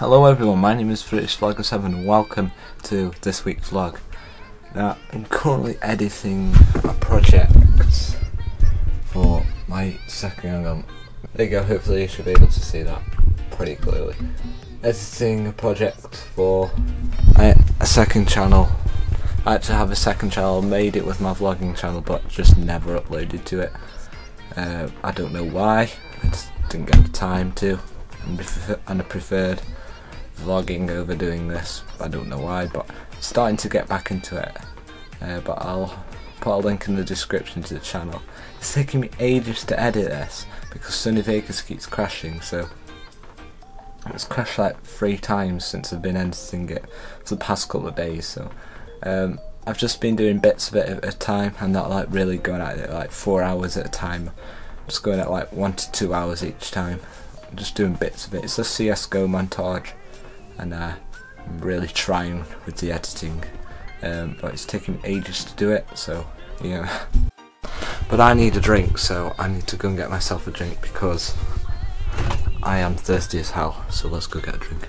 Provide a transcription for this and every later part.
Hello everyone, my name is British Vlogger7 and welcome to this week's vlog. Now, I'm currently editing a project for my second album. There you go, hopefully you should be able to see that pretty clearly. Editing a project for a second channel. I actually have a second channel, made it with my vlogging channel but just never uploaded to it. I don't know why, I just didn't get the time to, and I preferred vlogging over doing this. I don't know why, but starting to get back into it, but I'll put a link in the description to the channel. It's taking me ages to edit this because Sony Vegas keeps crashing, so it's crashed like 3 times since I've been editing it for the past couple of days. So I've just been doing bits of it at a time. I'm not like really going at it like 4 hours at a time, I'm just going at like 1 to 2 hours each time. I'm just doing bits of it. It's a CSGO montage and I'm really trying with the editing, but it's taking ages to do it, so yeah. But I need a drink, so I need to go and get myself a drink because I am thirsty as hell, so let's go get a drink.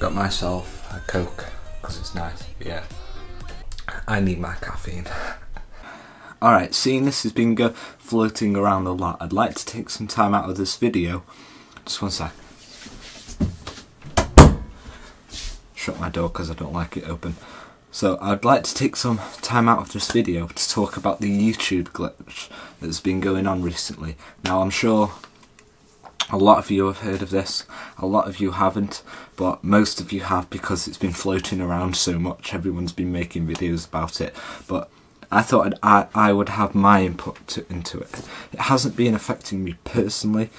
Got myself a Coke because it's nice, yeah. I need my caffeine. Alright, seeing this has been floating around a lot, I'd like to take some time out of this video. Just one sec. Shut my door because I don't like it open. So I'd like to take some time out of this video to talk about the YouTube glitch that's been going on recently. Now, I'm sure a lot of you have heard of this, a lot of you haven't, but most of you have because it's been floating around so much, everyone's been making videos about it. But I thought I would have my input into it. It hasn't been affecting me personally,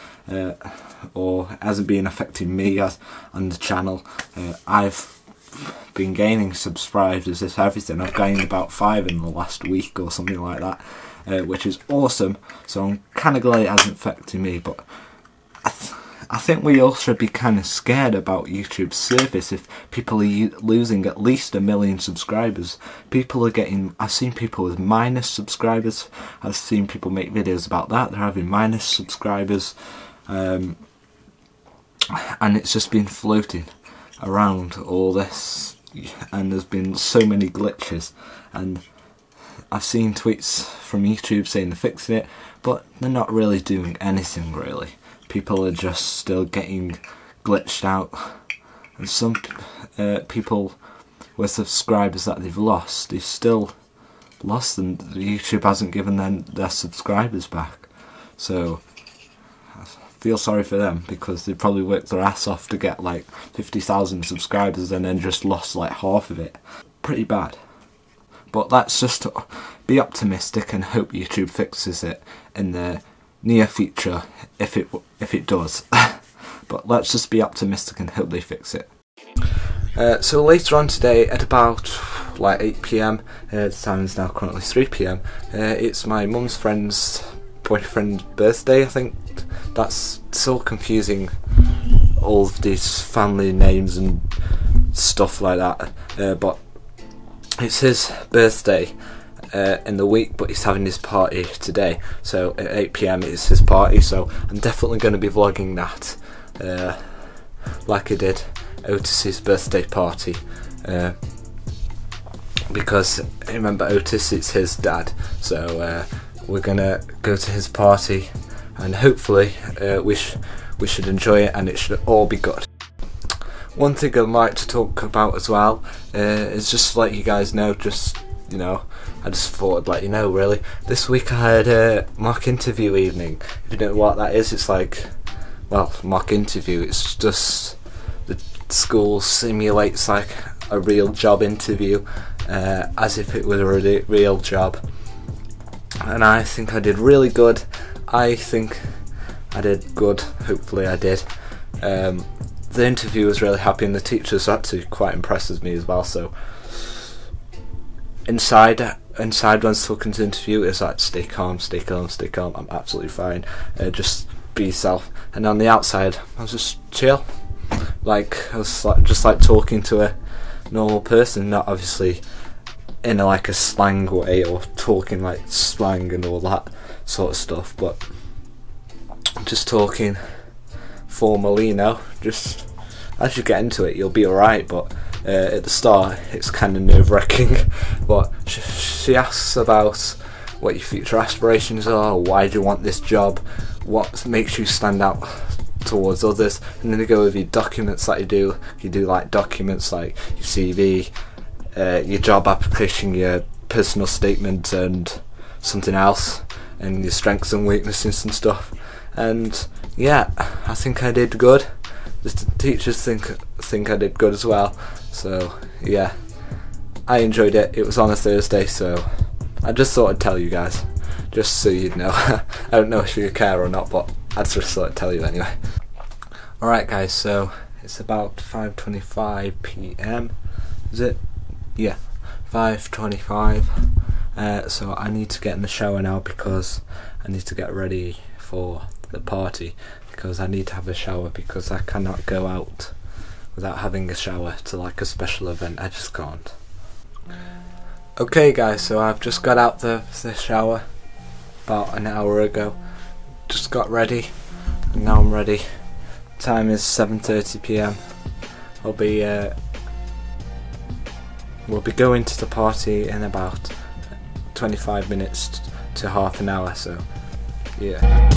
or hasn't been affecting me as on the channel. I've been gaining subscribers, as everything. I've gained about 5 in the last week or something like that, which is awesome. So I'm kind of glad it hasn't affected me, but I think we all should be kind of scared about YouTube's service if people are losing at least 1 million subscribers. People are getting, I've seen people with minus subscribers, I've seen people make videos about that, they're having minus subscribers, and it's just been floating around all this, and there's been so many glitches, and I've seen tweets from YouTube saying they're fixing it, but they're not really doing anything really. People are just still getting glitched out, and some people with subscribers that they've lost, they've still lost them. YouTube hasn't given them their subscribers back, so I feel sorry for them because they probably worked their ass off to get like 50,000 subscribers and then just lost like half of it. Pretty bad. But let's just be optimistic and hope YouTube fixes it in the near future, if it does. But let's just be optimistic and hope they fix it. So later on today at about like 8 PM, the time is now currently 3 PM, it's my mum's friend's boyfriend's birthday, I think. That's so confusing, all of these family names and stuff like that, but it's his birthday in the week, but he's having his party today, so at 8 PM it's his party, so I'm definitely going to be vlogging that, like I did Otis's birthday party, because remember Otis, it's his dad, so we're gonna go to his party and hopefully we should enjoy it and it should all be good. One thing I'd like to talk about as well is just to let you guys know, just you know, I just thought I'd let you know really. This week I had a mock interview evening. If you don't know what that is, it's like, well, mock interview, it's just the school simulates like a real job interview, as if it was a real job. And I think I did really good. I think I did good, hopefully I did. The interview was really happy and the teachers actually quite impressed with me as well, so inside inside when talking to interview is like, stay calm, stay calm, stay calm, I'm absolutely fine, just be yourself. And on the outside, I was just chill, like I was like, just like talking to a normal person, not obviously in like a slang way or talking like slang and all that sort of stuff, but just talking formally, you know, just as you get into it you'll be alright, but at the start it's kind of nerve-wracking. But she asks about what your future aspirations are, why do you want this job, what makes you stand out towards others, and then you go with your documents that you do like documents like your CV, your job application, your personal statement and something else, and your strengths and weaknesses and stuff. And yeah, I think I did good. The teachers think I did good as well. So yeah, I enjoyed it. It was on a Thursday, so I just thought I'd tell you guys, just so you'd know. I don't know if you care or not, but I just thought I'd tell you anyway. Alright guys, so it's about 5:25 PM, is it? Yeah, 5:25. So I need to get in the shower now because I need to get ready for the party, because I need to have a shower, because I cannot go out without having a shower to like a special event. I just can't. Okay guys, so I've just got out the shower about an hour ago, just got ready, and now I'm ready. Time is 7:30 PM. We'll be going to the party in about 25 minutes to half an hour, so yeah.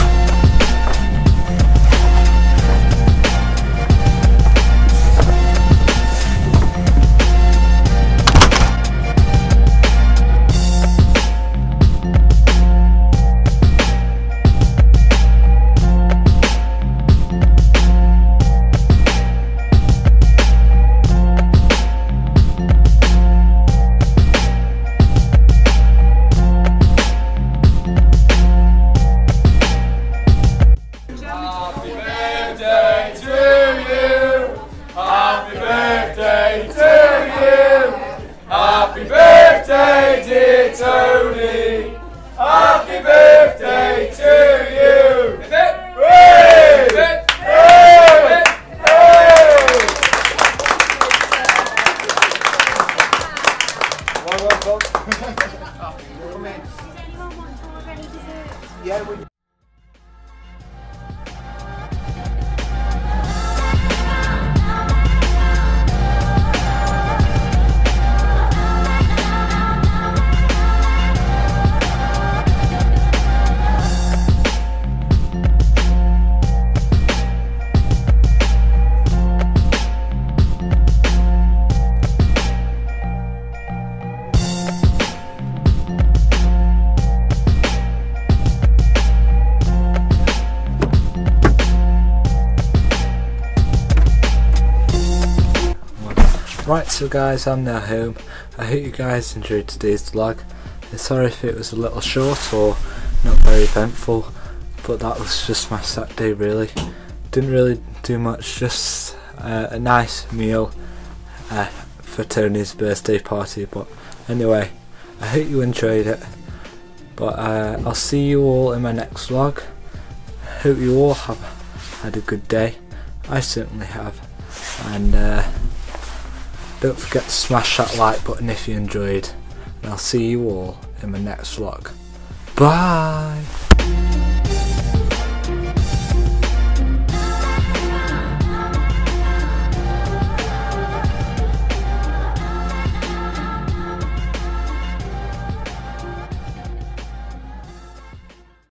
Right, so guys, I'm now home. I hope you guys enjoyed today's vlog. Sorry if it was a little short or not very eventful, but that was just my Saturday really. Didn't really do much, just a nice meal for Tony's birthday party. But anyway, I hope you enjoyed it. But I'll see you all in my next vlog. Hope you all have had a good day. I certainly have. And don't forget to smash that like button if you enjoyed, and I'll see you all in my next vlog. Bye!